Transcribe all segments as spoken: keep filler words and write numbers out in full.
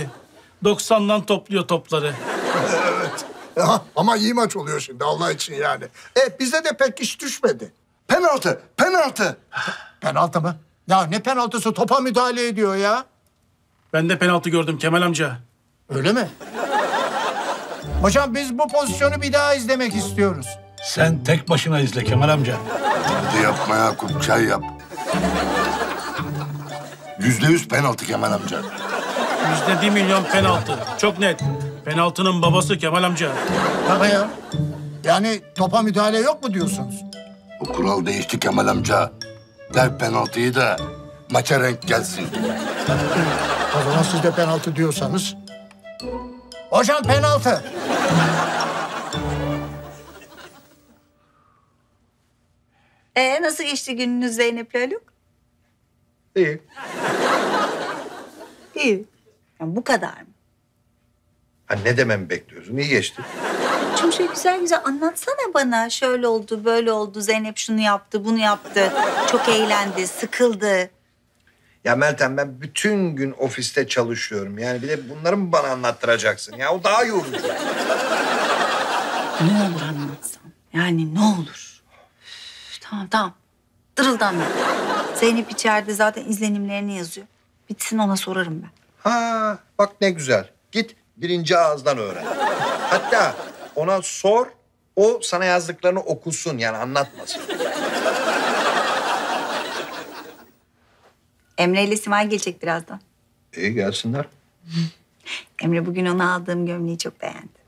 Şükrü. doksandan topluyor topları. Evet. Ya, ama iyi maç oluyor şimdi Allah için yani. E bize de pek iş düşmedi. Penaltı, penaltı. Penaltı mı? Ya ne penaltısı? Topa müdahale ediyor ya. Ben de penaltı gördüm Kemal amca. Öyle mi? Hocam biz bu pozisyonu bir daha izlemek istiyoruz. Sen tek başına izle Kemal amca. Hadi yapma Yakup, çay yap. Yüzde yüz penaltı Kemal amca. Yüzde bir milyon penaltı. Çok net. Penaltının babası Kemal amca. Tabii ya. Yani topa müdahale yok mu diyorsunuz? O kural değişti Kemal amca. Ver penaltıyı da maça renk gelsin. O zaman siz de penaltı diyorsanız. Hocam penaltı. Ee, nasıl geçti gününüz Zeynep Lölük? İyi. İyi. Yani bu kadar mı? Ha, ne dememi bekliyorsun? İyi geçti. Çok şey güzel güzel anlatsana bana. Şöyle oldu, böyle oldu. Zeynep şunu yaptı, bunu yaptı. Çok eğlendi, sıkıldı. Ya Meltem ben bütün gün ofiste çalışıyorum. Yani bir de bunları mı bana anlattıracaksın? Ya o daha yorucu. Ne olur anlatsan. Yani ne olur. Üf, tamam tamam. Dırıldan mı? Zeynep içeride zaten izlenimlerini yazıyor. Bitsin ona sorarım ben. Ha bak ne güzel. Git birinci ağızdan öğren. Hatta ona sor, o sana yazdıklarını okusun yani anlatmasın. Emre ile Simay gelecek birazdan. İyi gelsinler. Emre bugün ona aldığım gömleği çok beğendi.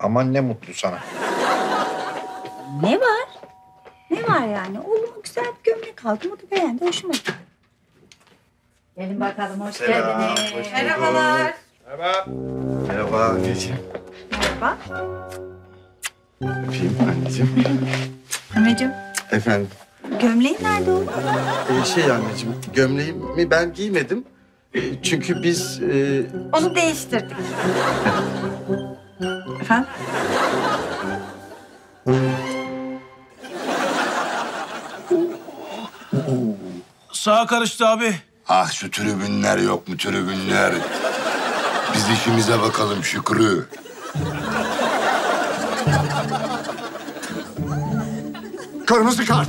Aman ne mutlu sana. Ne var? Ne var yani? Oğlum güzel bir gömlek aldım, o da beğendi, hoşuma gitti. Gelin bakalım, hoş Selam, geldiniz. Hoş Merhabalar. Merhaba. Merhaba anneciğim. Merhaba. Öpeyim anneciğim. Anneciğim. Efendim. Gömleğin nerede oğlum? Ee, şey anneciğim, gömleğimi ben giymedim. Çünkü biz... E... Onu değiştirdik. Efendim? Sağa karıştı abi. Ah şu tribünler yok mu tribünler? Biz işimize bakalım Şükrü. Kırmızı kart.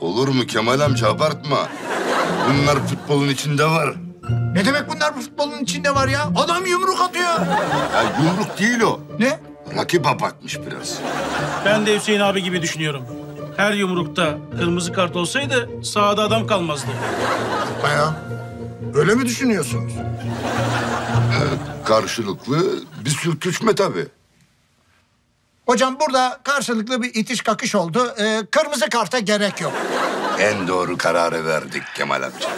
Olur mu Kemal amca abartma. Bunlar futbolun içinde var. Ne demek bunlar bu futbolun içinde var ya? Adam yumruk atıyor. Ya yumruk değil o. Ne? Rakip abartmış biraz. Ben de Hüseyin abi gibi düşünüyorum. Her yumrukta kırmızı kart olsaydı sahada adam kalmazdı. Bayağı. Öyle mi düşünüyorsunuz? Ee, karşılıklı bir sürtüşme tabii. Hocam burada karşılıklı bir itiş kakış oldu. Ee, kırmızı karta gerek yok. En doğru kararı verdik Kemal amca.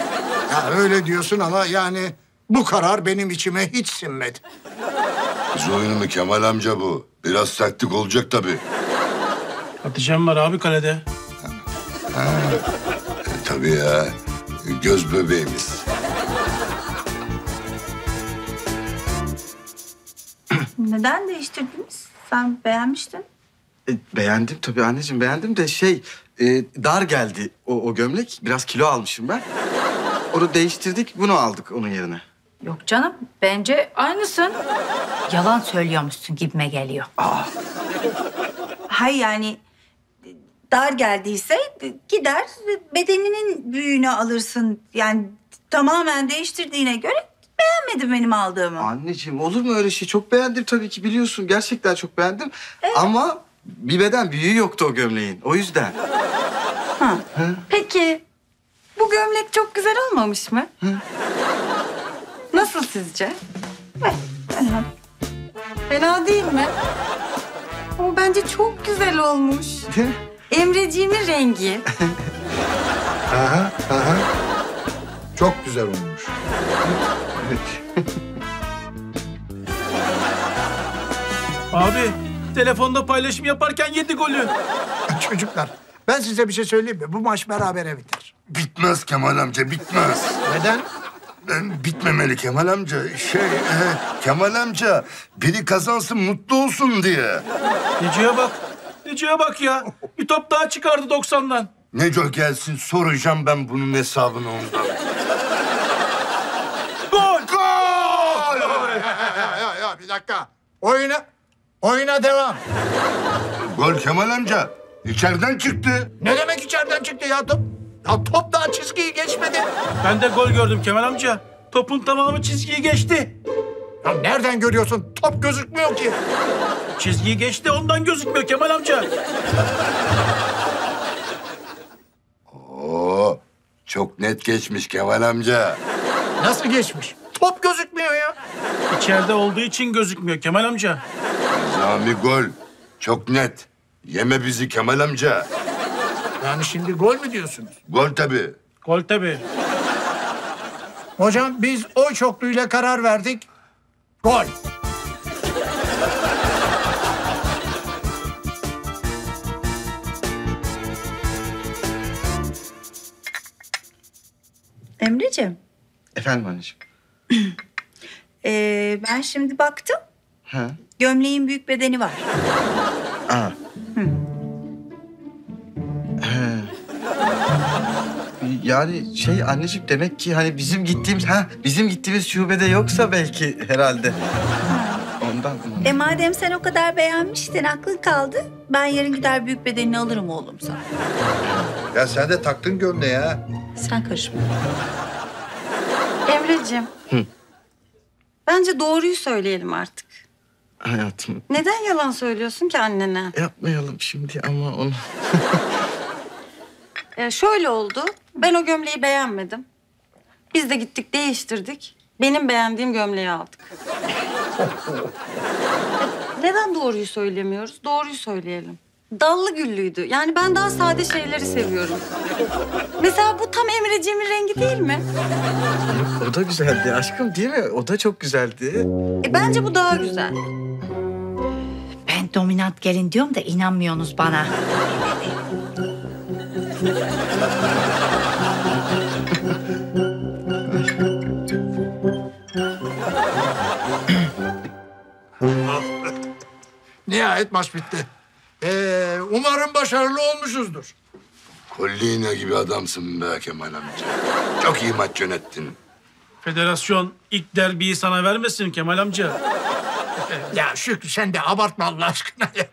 Ya öyle diyorsun ama yani bu karar benim içime hiç sinmedi. Kız oyunu mu Kemal amca bu? Biraz sertlik olacak tabii. Hatice'm var abi kalede. Ha, e, tabii ya. Göz bebeğimiz. Neden değiştirdiniz? Sen beğenmiştin. E, beğendim tabii anneciğim, beğendim de şey... E, dar geldi o, o gömlek. Biraz kilo almışım ben. Onu değiştirdik, bunu aldık onun yerine. Yok canım, bence aynısın. Yalan söylüyormuşsun gibime geliyor. Aa. Hayır yani... Dar geldiyse gider bedeninin büyüğünü alırsın. Yani tamamen değiştirdiğine göre beğenmedin benim aldığımı. Anneciğim olur mu öyle şey? Çok beğendim tabii ki biliyorsun. Gerçekten çok beğendim. Evet. Ama bir beden büyüğü yoktu o gömleğin. O yüzden. Ha. Ha. Peki bu gömlek çok güzel olmamış mı? Ha. Nasıl sizce? Fena. Fena değil mi? Ama bence çok güzel olmuş. Emreciğimin rengi. Aha, aha. Çok güzel olmuş. Abi, telefonda paylaşım yaparken yedi golü. Çocuklar, ben size bir şey söyleyeyim mi? Bu maç berabere biter. Bitmez Kemal amca, bitmez. Neden? Ben bitmemeli Kemal amca. Şey, e, Kemal amca biri kazansın, mutlu olsun diye. Nece'ye bak. Nece'ye bak ya. Bir top daha çıkardı doksandan. Nece gelsin, soracağım ben bunun hesabını ondan. Gol! Gol! dakika, bir dakika. Oyuna, oyuna devam. Gol Kemal amca, içeriden çıktı. Ne demek içeriden çıktı ya top? Ya top daha çizgiyi geçmedi. Ben de gol gördüm Kemal amca. Topun tamamı çizgiyi geçti. Ya nereden görüyorsun? Top gözükmüyor ki. Çizgiyi geçti, ondan gözükmüyor Kemal amca. Oo, çok net geçmiş Kemal amca. Nasıl geçmiş? Top gözükmüyor ya. İçeride olduğu için gözükmüyor Kemal amca. Nizami gol. Çok net. Yeme bizi Kemal amca. Yani şimdi gol mü diyorsunuz? Gol tabii. Gol tabii. Hocam biz oy çokluğuyla karar verdik. Gol. Emreciğim. Efendim anneciğim. ee, ben şimdi baktım. Ha. Gömleğin büyük bedeni var. Aa. Hı. He. Yani şey anneciğim demek ki hani bizim gittiğimiz ha bizim gittiğimiz şubede yoksa belki herhalde. Ha. Ondan. E madem sen o kadar beğenmiştin aklın kaldı. Ben yarın gider büyük bedenini alırım oğlum sana. Ya sen de taktın gömleği ha. Sen karışma. Emreciğim. Hı. Bence doğruyu söyleyelim artık. Hayatım. Neden yalan söylüyorsun ki annene? Yapmayalım şimdi ama onu. ee, şöyle oldu. Ben o gömleği beğenmedim. Biz de gittik değiştirdik. Benim beğendiğim gömleği aldık. ee, neden doğruyu söylemiyoruz? Doğruyu söyleyelim. Dallı güllüydü. Yani ben daha sade şeyleri seviyorum. Mesela bu tam Emre Cim'in rengi değil mi? O da güzeldi aşkım değil mi? O da çok güzeldi. E, bence bu daha güzel. Ben dominant gelin diyorum da inanmıyorsunuz bana. Nihayet maç bitti. Ee, umarım başarılı olmuşuzdur. Kollina gibi adamsın be Kemal amca. Çok iyi maç yönettin. Federasyon ilk derbiyi sana vermesin Kemal amca. Ya Şükrü sen de abartma Allah aşkına ya.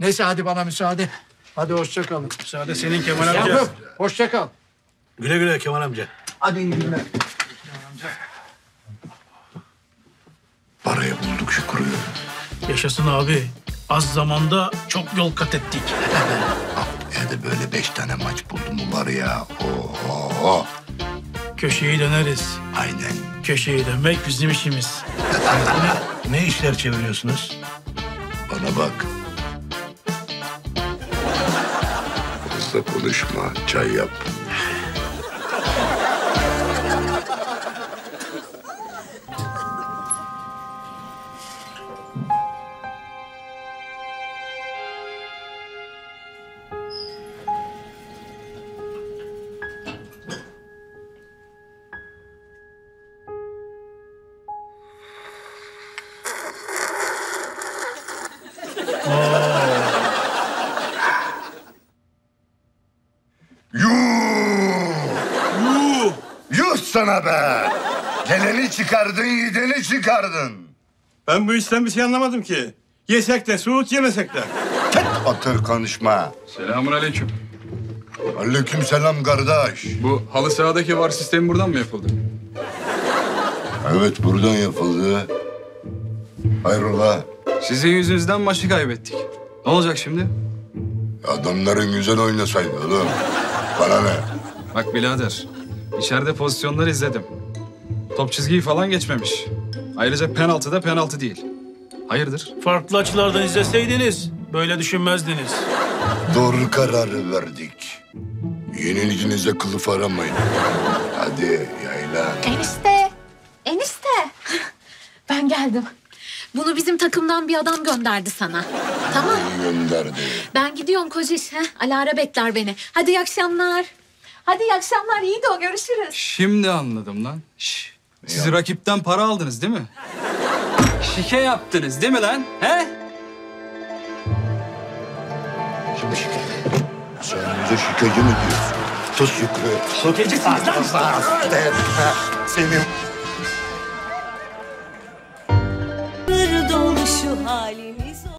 Neyse hadi bana müsaade. Hadi hoşça kalın. Müsaade senin Kemal amca. Yavrum, hoşça kal. Güle güle Kemal amca. Hadi iyi günler. Parayı bulduk Şükrü. Yaşasın abi. Az zamanda çok yol kat ettik. Haftaya da böyle beş tane maç buldum mu var ya. Oho. Köşeyi döneriz. Aynen. Köşeyi dönmek bizim işimiz. ne, ne işler çeviriyorsunuz? Bana bak. Fazla konuşma, çay yap. Sana be! Geleni çıkardın, yedeni çıkardın. Ben bu işten bir şey anlamadım ki. Yesek de Suud, yemesek de. Tek atır konuşma. Selamun aleyküm. Aleyküm selam kardeş. Bu halı sahadaki var sistemi buradan mı yapıldı? Evet, buradan yapıldı. Hayrola? Sizin yüzünüzden maçı kaybettik. Ne olacak şimdi? Adamların güzel oynasaydı oğlum. Bana ne? Bak birader. İçeride pozisyonları izledim. Top çizgiyi falan geçmemiş. Ayrıca penaltı da penaltı değil. Hayırdır? Farklı açılardan izleseydiniz böyle düşünmezdiniz. Doğru kararı verdik. Yenilginize kılıf aramayın. Hadi yaylan. Enişte, enişte. Ben geldim. Bunu bizim takımdan bir adam gönderdi sana. Tamam. Gönderdi. Ben gidiyorum Kociş. He? Alara bekler beni. Hadi iyi akşamlar. Hadi iyi akşamlar, iyi de o görüşürüz. Şimdi anladım lan. Şş, siz ya. Rakipten para aldınız değil mi? Şike yaptınız değil mi lan? He? Şimdi şike. Sen bize şikeci mi diyorsun? Tut Şükrü. Şikeci sen. Senin.